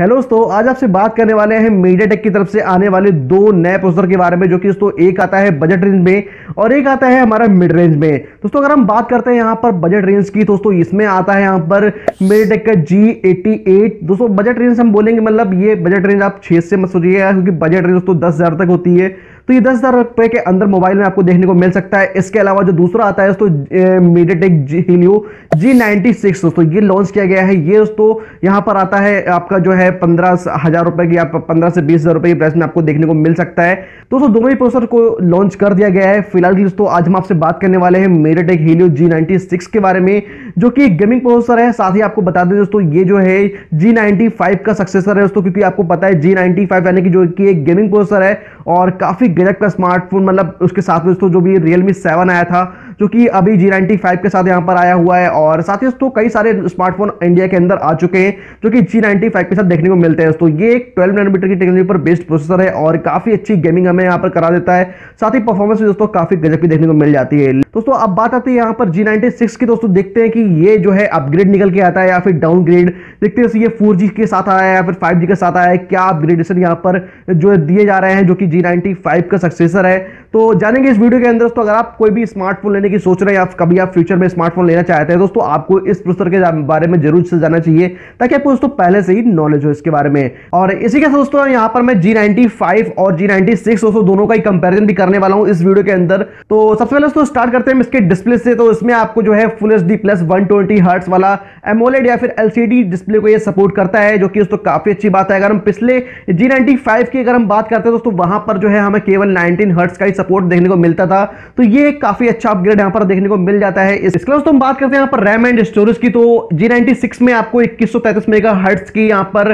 Hello दोस्तों, आज आपसे बात करने वाले हैं मीडियाटेक की तरफ से आने वाले दो नए प्रोसेसर के बारे में, जो कि दोस्तों एक आता है बजट रेंज में और एक आता है हमारा मिड रेंज में। दोस्तों अगर हम बात करते हैं यहाँ पर बजट रेंज की, दोस्तों इसमें आता है यहाँ पर मीडियाटेक का G88। दोस्तों बजट रेंज हम बोलेंगे, मतलब ये बजट रेंज आप 6 से मत सोचिएगा, क्योंकि बजट रेंज दोस्तों 10,000 तक होती है, तो ये 10,000 रुपए के अंदर मोबाइल में आपको देखने को मिल सकता है। इसके अलावा जो दूसरा आता है दोस्तों मीडियाटेक हेलियो G96, दोस्तों ये लॉन्च किया गया है। ये दोस्तों यहाँ पर आता है आपका जो है 15,000 रुपए की, आप 15 से 20,000 रुपए की प्राइस में आपको देखने को मिल सकता है। दोस्तों दोनों ही प्रोसेसर को लॉन्च कर दिया गया है फिलहाल की। दोस्तों आज हम आपसे बात करने वाले हैं मीडियाटेक हेलियो G96 के बारे में, जो कि गेमिंग प्रोसेसर है। साथ ही आपको बता दें दोस्तों ये जो है G95 का सक्सेसर है दोस्तों, क्योंकि आपको पता है G95 यानी कि जो कि एक गेमिंग प्रोसेसर है और काफी गजब का स्मार्टफोन, मतलब उसके साथ में दोस्तों जो भी Realme 7 आया था, जो कि अभी G95 के साथ यहाँ पर आया हुआ है। और साथ ही दोस्तों कई सारे स्मार्टफोन इंडिया के अंदर आ चुके हैं जो कि G95 के साथ देखने को मिलते हैं। दोस्तों ये एक 12 नैनोमीटर की टेक्नोलॉजी पर बेस्ड प्रोसेसर है और काफी अच्छी गेमिंग हमें यहाँ पर करा देता है। साथ ही परफॉर्मेंस भी दोस्तों काफी गजब की देखने को मिल जाती है। दोस्तों अब बात आती है यहाँ पर G96 की। दोस्तों देखते हैं कि ये जो है अपग्रेड निकल के आता है या फिर डाउनग्रेड, देखते हैं ये 4G के साथ आया है या फिर 5G के साथ आया है, क्या अपग्रेडेशन यहाँ पर जो दिए जा रहे हैं, जो कि G95 का सक्सेसर है। तो जानेंगे इस वीडियो के अंदर। दोस्तों अगर आप कोई भी स्मार्टफोन लेने की सोच रहे हैं या कभी आप फ्यूचर में स्मार्टफोन लेना चाहते हैं, दोस्तों आपको इस प्रोसेसर के बारे में जरूर से जाना चाहिए, ताकि आपको दोस्तों पहले से ही नॉलेज हो इसके बारे में। और इसी के साथ दोस्तों यहाँ पर मैं G95 और G96 दोस्तों दोनों का ही कंपेरिजन भी करने वाला हूँ इस वीडियो के अंदर। तो सबसे पहले दोस्तों स्टार्ट करते हैं इसके डिस्प्ले से। तो इसमें आपको जो है फुल एचडी प्लस 120 हर्ट्ज वाला एमोलेड या फिर LCD डिस्प्ले को ये सपोर्ट करता है, जो कि दोस्तों काफी अच्छी बात है। अगर हम पिछले G95 की अगर हम बात करते हैं दोस्तों, वहां पर जो है हमें केवल 19 हर्ट्ज का ही सपोर्ट देखने को मिलता था, तो ये काफी अच्छा अपग्रेड यहाँ पर देखने को मिल जाता है। इसके अलावा हम बात करते हैं यहाँ पर रैम एंड स्टोरेज की। तो G96 में आपको 2133 मेगाहर्ट्ज की यहाँ पर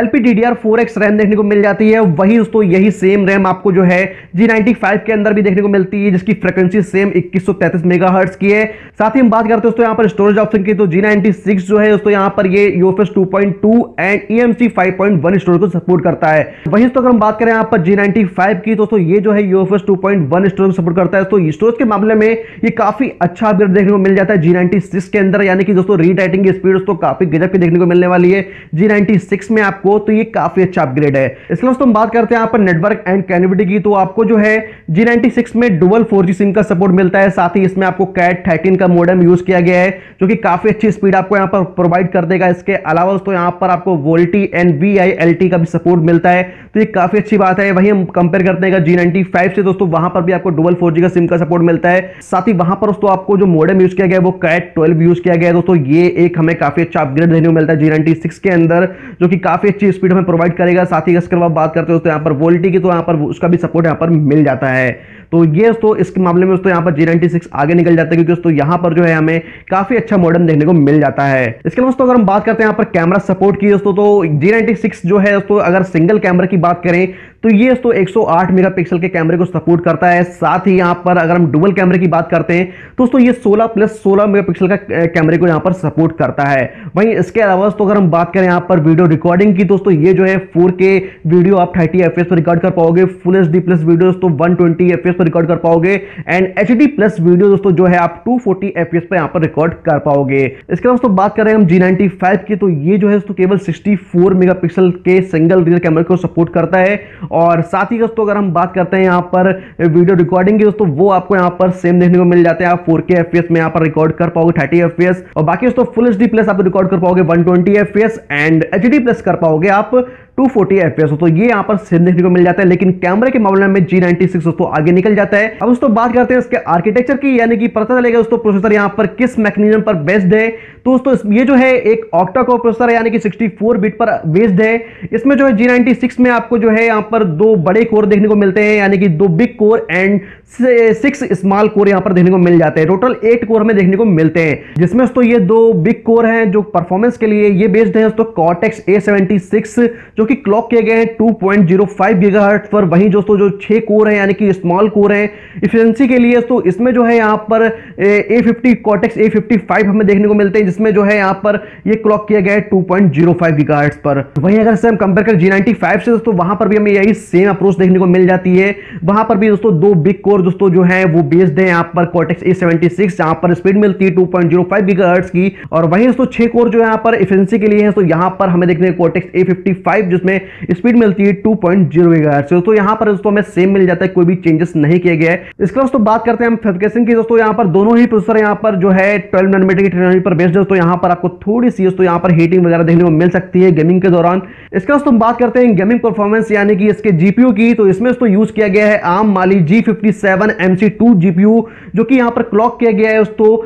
LPDDR4X रैम देखने को मिल जाती है। वही दोस्तों यही सेम रैम आपको जो है G95 के अंदर भी देखने को मिलती है, जिसकी फ्रिक्वेंसी सेम 2133 मेगाहर्ट्ज की है। साथ ही हम बात करते हैं दोस्तों यहाँ पर स्टोरेज ऑप्शन की। तो G96 जो है दोस्तों यहाँ पर ये UFS 2.2 एंड EMC 5.1 स्टोरेज को सपोर्ट करता है। वही दोस्तों अगर हम बात करें यहाँ पर G95 की, दोस्तों ये जो है UFS 2.1 स्टोरेज सपोर्ट करता है। तो स्टोरेज के मामले में ये काफी अच्छा अपग्रेड देखने को मिल जाता है G96 के अंदर, यानी कि दोस्तों रीड राइटिंग की स्पीड दोस्तों काफी गजब की देखने को मिलने वाली है G96 में आपको, तो ये काफी अच्छा अपग्रेड है। इसके अलावा हम बात करते हैं यहाँ पर नेटवर्क एंड कनेक्टिविटी की। तो आपको जो है G96 में डुअल 4G सिम का सपोर्ट मिलता है। साथ ही इसमें आपको Cat 13 का मॉडेम यूज किया गया है, जो कि काफी अच्छी स्पीड आपको यहाँ पर प्रोवाइड कर देगा। इसके अलावा दोस्तों यहाँ पर आपको वोल्टी एंड VILT का भी सपोर्ट मिलता है, तो ये काफी अच्छी बात है। वही हम कंपेयर करते हैं G95 से, दोस्तों वहां पर भी आपको डुअल 4G का सिम का सपोर्ट मिलता है। साथ ही वहां पर दोस्तों आपको जो मॉडेम यूज किया गया है वो Cat 12 यूज किया गया है। दोस्तों ये एक हमें काफी अच्छा अपग्रेड देखने को मिलता है G96 के अंदर, जो कि काफी अच्छी स्पीड हमें प्रोवाइड करेगा। साथ ही इसके अलावा बात करते हैं दोस्तों यहाँ पर वोल्टी की, तो यहाँ पर उसका भी सपोर्ट यहाँ पर मिल जाता है। तो ये दोस्तों इसके मामले में दोस्तों यहाँ पर G96 आगे निकल जाता है, क्योंकि दोस्तों यहाँ पर जो है हमें काफी अच्छा मॉडम देखने को मिल जाता है। इसके अलावा दोस्तों अगर हम बात करते हैं यहाँ पर कैमरा सपोर्ट की दोस्तों, तो G96 जो है दोस्तों अगर सिंगल कैमरा की बात करें तो ये दोस्तों 108 मेगापिक्सल के कैमरे को सपोर्ट करता है। साथ ही यहाँ पर अगर हम डुअल कैमरे की बात करते हैं तो दोस्तों ये 16+16 मेगापिक्सल का कैमरे को यहाँ पर सपोर्ट करता है। वहीं इसके अलावा दोस्तों अगर हम बात करें यहाँ पर वीडियो रिकॉर्डिंग की, दोस्तों ये जो है 4K वीडियो आप 30 FPS पर रिकॉर्ड कर पाओगे। फुल HD प्लस वीडियो दोस्तों 120 FPS पर रिकॉर्ड कर पाओगे एंड HD प्लस वीडियो दोस्तों जो है आप 240 FPS पर यहाँ पर रिकॉर्ड कर पाओगे। इसके अलावा दोस्तों बात करें हम G95 की, तो ये जो है दोस्तों केवल 64 मेगापिक्सल के सिंगल रियर कैमरे को सपोर्ट करता है। और साथ ही दोस्तों अगर हम बात करते हैं यहाँ पर वीडियो रिकॉर्डिंग की, दोस्तों वो आपको यहाँ पर सेम देखने को मिल जाते हैं। आप 4K FPS में यहाँ पर रिकॉर्ड कर पाओगे 30 FPS, और बाकी दोस्तों फुल HD प्लस आप रिकॉर्ड कर पाओगे 120 FPS एंड HD प्लस कर पाओगे आप 240 FPS। तो ये यहाँ पर सेम देखने को मिल जाता है, लेकिन कैमरे के मामले में G96 दोस्तों आगे निकल जाता है। अब दोस्तों बात करते हैं इसके आर्किटेक्चर की, यानी कि पता चलेगा दोस्तों प्रोसेसर यहाँ पर किस मैकेनिज्म पर बेस्ड है। तो दोस्तों ये जो है एक ऑक्टा कोर प्रोसेसर है, यानी कि 64 बिट पर बेस्ड है। इसमें जो है G96 में आपको जो है यहाँ पर दो बड़े कोर देखने को मिलते हैं, यानी कि 2 big core and 6 small core यहाँ पर देखने को मिल जाते हैं। टोटल 8 कोर में देखने को मिलते हैं, जिसमें दोस्तों ये 2 बिग कोर हैं जो परफॉर्मेंस के लिए ये बेस्ड है दोस्तों Cortex A76, जो कि क्लॉक किए गए हैं 2.05 गीगाहर्ट्ज़ पर। वहीं दोस्तों जो 6 कोर है यानी कि स्मॉल कोर है एफिशिएंसी के लिए, तो इसमें जो है यहाँ पर A50 कॉर्टेक्स A55 हमें देखने को मिलते हैं, जिसमें जो है यहाँ पर ये क्लॉक किए गए 2.05 गीगाहर्ट्ज़ पर। वहीं अगर इसे हम कंपेयर करें G95 से दोस्तों, वहां पर भी हमें यही सेम अप्रोच देखने को मिल जाती है। वहां पर भी दोस्तों दो बिग कोर दोस्तों जो है वो बेस्ड है यहाँ पर कॉर्टेक्स A76, जहां पर स्पीड मिलती है 2.05 गीगाहर्ट्ज़ की, और वहीं दोस्तों 6 कोर जो है यहाँ पर एफिशिएंसी के लिए है, तो यहाँ पर हमें देखने कॉर्टेक्स A55 जिसमें स्पीड मिलती है 2.0 गीगाहर्ट्ज़। तो यहाँ पर दोस्तों हमें सेम मिल जाता है, कोई भी चेंजेस नहीं किया गया है। इसके दोस्तों बात करते हैं हम फैब्रिकेशन की। दोस्तों यहाँ पर दोनों ही प्रोसेसर यहाँ पर जो है 12 नैनोमीटर की टेक्नोलॉजी पर बेस्ड है। तो यहाँ पर आपको थोड़ी सी दोस्तों यहाँ पर हीटिंग वगैरह देखने को मिल सकती है गेमिंग के दौरान। इसके दोस्तों हम बात करते हैं गेमिंग परफॉर्मेंस यानी कि इसके जीपीयू की। तो इसमें दोस्तों यूज किया गया है ARM माली G57MC2 जीपीयू, जो कि यहाँ पर क्लॉक किया गया है दोस्तों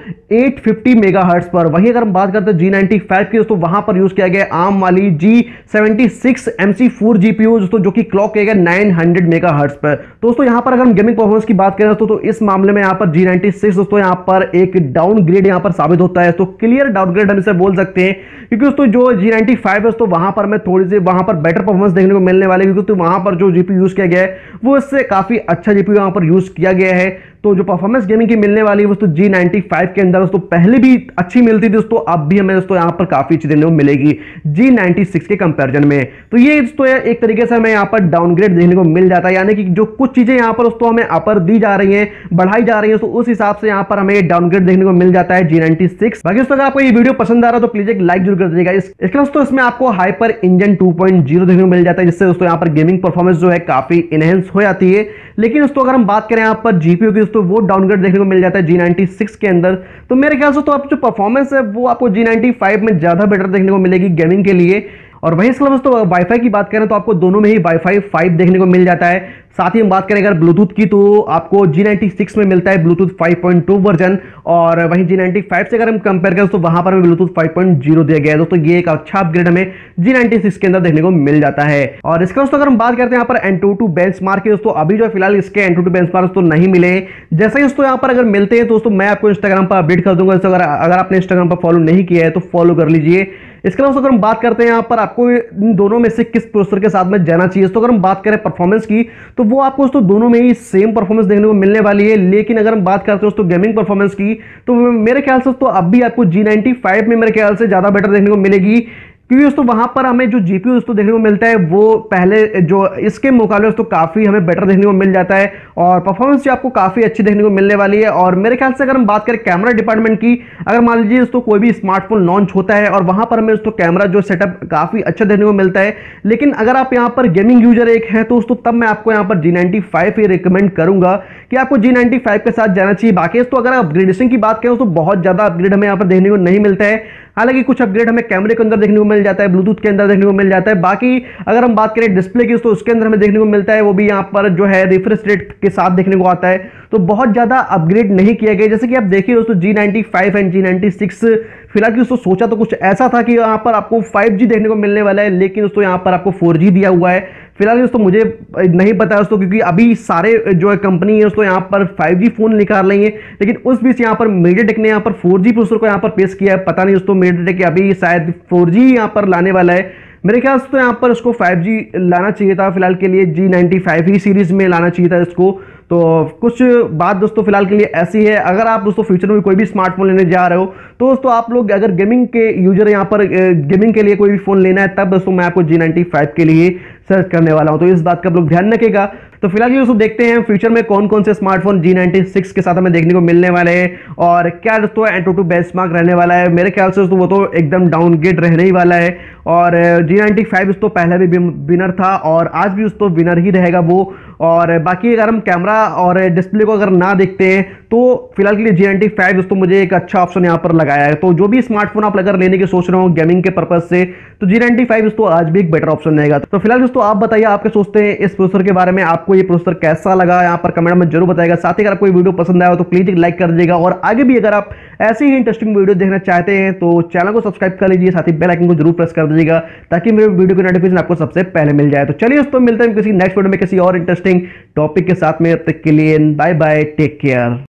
850 मेगाहर्ट्ज़ पर। वहीं अगर हम बात करते हैं G95 की दोस्तों, वहां पर यूज किया गया ARM वाली G76MC4 जीपीयू दोस्तों, जो कि क्लॉक किया गया 900 मेगाहर्ट्ज़ पर। दोस्तों यहां पर अगर हम गेमिंग परफॉर्मेंस की बात करें तो इस मामले में यहां पर G96 दोस्तों यहां पर एक डाउनग्रेड यहां पर साबित होता है। तो क्लियर डाउनग्रेड हम इसे बोल सकते हैं, क्योंकि दोस्तों जो G95 दोस्तों वहां पर हमें थोड़ी सी वहां पर बेटर परफॉर्मेंस देखने को मिलने वाले, क्योंकि तो वहां पर जो जीपीयू यूज किया गया है वो इससे काफी अच्छा जीपीयू यहां पर यूज किया गया है। तो जो परफॉर्मेंस गेमिंग की मिलने वाली है दोस्तों G95 के अंदर दोस्तों पहले भी अच्छी मिलती थी दोस्तों, अब भी हमें दोस्तों यहाँ पर काफी अच्छी देखने को मिलेगी G96 के कंपैरिजन में। तो ये दोस्तों एक तरीके से हमें यहाँ पर डाउनग्रेड देखने को मिल जाता है, यानी कि जो कुछ चीजें यहाँ पर दोस्तों हमें अपर दी जा रही है, बढ़ाई जा रही है, तो उस हिसाब से यहाँ पर हमें डाउनग्रेड देखने को मिल जाता है G96। बाकी दोस्तों अगर आपको ये वीडियो पसंद आ रहा है तो प्लीज एक लाइक जरूर कर दीजिएगा। इसके दोस्तों इसमें आपको हाइपर इंजन 2.0 देखने को मिल जाता है, जिससे दोस्तों यहाँ पर गेमिंग परफॉर्मेंस जो है काफी इनहेंस हो जाती है। लेकिन दोस्तों अगर हम बात करें यहाँ पर जीपीयू की, तो वो डाउनग्रेड देखने को मिल जाता है G96 के अंदर। तो मेरे ख्याल से तो आप जो परफॉर्मेंस है वो आपको G95 में ज्यादा बेटर देखने को मिलेगी गेमिंग के लिए। और वहीं इसके अलावा दोस्तों वाईफाई की बात करें तो आपको दोनों में ही वाईफाई 5 देखने को मिल जाता है। साथ ही हम बात करें अगर ब्लूटूथ की, तो आपको G96 में मिलता है ब्लूटूथ 5.2 वर्जन, और वहीं G95 से अगर हम कंपेयर करें तो वहां पर हमें ब्लूटूथ 5.0 दिया गया है। दोस्तों ये एक अच्छा अपग्रेड हमें G96 के अंदर देखने को मिल जाता है। और इसके दोस्तों अगर हम बात करते हैं यहाँ पर Antutu बेंचमार्क की, दोस्तों अभी जो फिलहाल इसके Antutu बेंचमार्क दोस्तों नहीं मिले। जैसे ही दोस्तों यहाँ पर अगर मिलते हैं तो दोस्तों मैं आपको इंस्टाग्राम पर अपडेट कर दूंगा। अगर आपने इंस्टाग्राम पर फॉलो नहीं किया है तो फॉलो कर लीजिए। इसके अलावा अगर हम बात करते हैं यहाँ पर आपको इन दोनों में से किस प्रोसेसर के साथ में जाना चाहिए, तो अगर हम बात करें परफॉर्मेंस की, तो वो आपको दोस्तों दोनों में ही सेम परफॉर्मेंस देखने को मिलने वाली है। लेकिन अगर हम बात करते हैं दोस्तों गेमिंग परफॉर्मेंस की, तो मेरे ख्याल से तो अब भी आपको G95 में मेरे ख्याल से ज़्यादा बेटर देखने को मिलेगी, क्योंकि दोस्तों वहां पर हमें जो जीपीयू दोस्तों देखने को मिलता है वो पहले जो इसके मुकाबले दोस्तों काफ़ी हमें बेटर देखने को मिल जाता है, और परफॉर्मेंस भी आपको काफ़ी अच्छी देखने को मिलने वाली है। और मेरे ख्याल से अगर हम बात करें कैमरा डिपार्टमेंट की, अगर मान लीजिए दोस्तों कोई भी स्मार्टफोन लॉन्च होता है और वहाँ पर हमें दोस्तों कैमरा जो सेटअप काफ़ी अच्छा देखने को मिलता है, लेकिन अगर आप यहाँ पर गेमिंग यूजर एक हैं तो दोस्तों तब मैं आपको यहाँ पर G95 ही रिकमेंड करूँगा कि आपको G95 के साथ जाना चाहिए। बाकी दोस्तों अगर अपग्रेडेशन की बात करें तो बहुत ज़्यादा अपग्रेड हमें यहाँ पर देखने को नहीं मिलता है, हालांकि कुछ अपग्रेड हमें कैमरे के अंदर देखने को मिल जाता है, ब्लूटूथ के अंदर देखने को मिल जाता है। बाकी अगर हम बात करें डिस्प्ले की, तो उसके अंदर हमें देखने को मिलता है वो भी यहाँ पर जो है रिफ्रेश रेट के साथ देखने को आता है। तो बहुत ज़्यादा अपग्रेड नहीं किया गया। जैसे कि आप देखिए दोस्तों G95 एंड G96 फिलहाल की दोस्तों सोचा तो कुछ ऐसा था कि यहाँ पर आपको 5G देखने को मिलने वाला है, लेकिन दोस्तों यहाँ पर आपको 4G दिया हुआ है। फिलहाल दोस्तों मुझे नहीं पता है दोस्तों, क्योंकि अभी सारे जो है कंपनी है दोस्तों यहाँ पर 5G फ़ोन निकाल रही है, लेकिन उस बीच यहाँ पर MediaTek ने यहाँ पर 4G प्रोसेसर को यहाँ पर पेश किया है। पता नहीं दोस्तों MediaTek अभी शायद 4G यहाँ पर लाने वाला है। मेरे ख्याल से तो यहाँ पर इसको 5G लाना चाहिए था फिलहाल के लिए, G95 ही सीरीज़ में लाना चाहिए था इसको। तो कुछ बात दोस्तों फिलहाल के लिए ऐसी है। अगर आप दोस्तों फ्यूचर में कोई भी स्मार्टफोन लेने जा रहे हो तो दोस्तों आप लोग अगर गेमिंग के यूजर यहाँ पर गेमिंग के लिए कोई भी फ़ोन लेना है, तब दोस्तों मैं आपको G95 के लिए सर्च करने वाला हूँ। तो इस बात का आप लोग ध्यान रखेगा। तो फिलहाल ये दोस्तों देखते हैं फ्यूचर में कौन कौन से स्मार्टफोन G96 के साथ हमें देखने को मिलने वाले हैं, और क्या दोस्तों Antutu बेंचमार्क रहने वाला है। मेरे ख्याल से दोस्तों वो तो एकदम डाउनग्रेड रहने ही वाला है, और G95 दोस्तों पहले भी विनर था और आज भी दोस्तों विनर ही रहेगा वो। और बाकी अगर हम कैमरा और डिस्प्ले को अगर ना देखते हैं तो फिलहाल के लिए G95 दोस्तों मुझे एक अच्छा ऑप्शन यहाँ पर लगाया है। तो जो भी स्मार्टफोन आप अगर लेने की सोच रहे हो गेमिंग के पर्पज़ से, तो G95 दोस्तों आज भी एक बेटर ऑप्शन रहेगा। तो फिलहाल दोस्तों आप बताइए आप क्या सोचते हैं इस प्रोसेसर के बारे में, आपको ये प्रोसेसर कैसा लगा यहाँ पर कमेंट में जरूर बताएगा। साथ ही अगर आपको वीडियो पसंद आया हो तो प्लीज़ एक लाइक कर दीजिएगा, और आगे भी अगर आप ऐसे ही इंटरेस्टिंग वीडियो देखना चाहते हैं तो चैनल को सब्सक्राइब कर लीजिए, साथ ही बेल आइकन को जरूर प्रेस कर दीजिएगा ताकि मेरे वीडियो की नोटिफिकेशन आपको सबसे पहले मिल जाए। तो चलिए दोस्तों मिलते हैं किसी नेक्स्ट वीडियो में किसी और इंटरेस्टिंग टॉपिक के साथ में। तब तक के लिए बाय बाय, टेक केयर।